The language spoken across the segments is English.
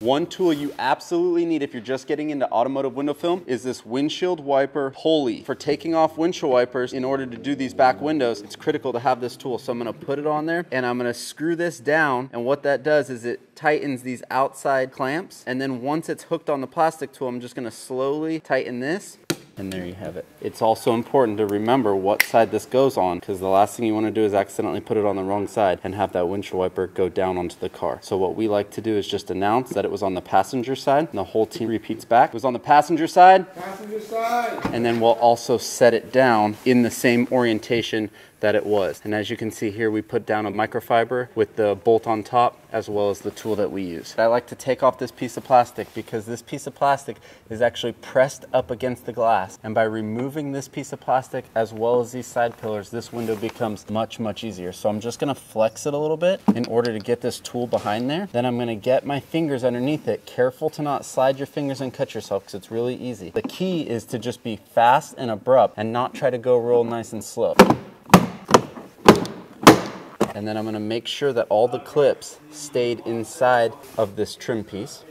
One tool you absolutely need if you're just getting into automotive window film is this windshield wiper pulley. For taking off windshield wipers in order to do these back windows, it's critical to have this tool. So I'm gonna put it on there and I'm gonna screw this down, and what that does is it tightens these outside clamps, and then once it's hooked on the plastic tool, I'm just gonna slowly tighten this. And there you have it. It's also important to remember what side this goes on, because the last thing you want to do is accidentally put it on the wrong side and have that windshield wiper go down onto the car. So what we like to do is just announce that it was on the passenger side, and the whole team repeats back. It was on the passenger side. Passenger side. And then we'll also set it down in the same orientation that it was. And as you can see here, we put down a microfiber with the bolt on top, as well as the tool that we use. I like to take off this piece of plastic because this piece of plastic is actually pressed up against the glass. And by removing this piece of plastic, as well as these side pillars, this window becomes much, much easier. So I'm just gonna flex it a little bit in order to get this tool behind there. Then I'm gonna get my fingers underneath it. Careful to not slide your fingers and cut yourself, because it's really easy. The key is to just be fast and abrupt and not try to go real nice and slow. And then I'm gonna make sure that all the clips stayed inside of this trim piece.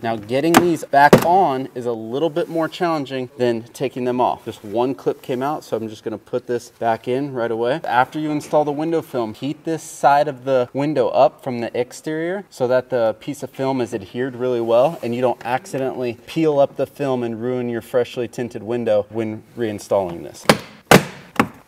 Now, getting these back on is a little bit more challenging than taking them off. Just one clip came out, so I'm just gonna put this back in right away. After you install the window film, heat this side of the window up from the exterior so that the piece of film is adhered really well and you don't accidentally peel up the film and ruin your freshly tinted window when reinstalling this.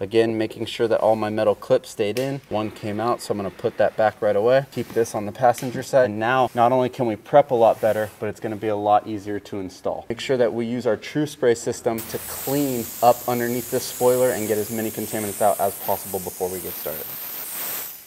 Again, making sure that all my metal clips stayed in. One came out, so I'm gonna put that back right away. Keep this on the passenger side. And now, not only can we prep a lot better, but it's gonna be a lot easier to install. Make sure that we use our TruSpray system to clean up underneath this spoiler and get as many contaminants out as possible before we get started.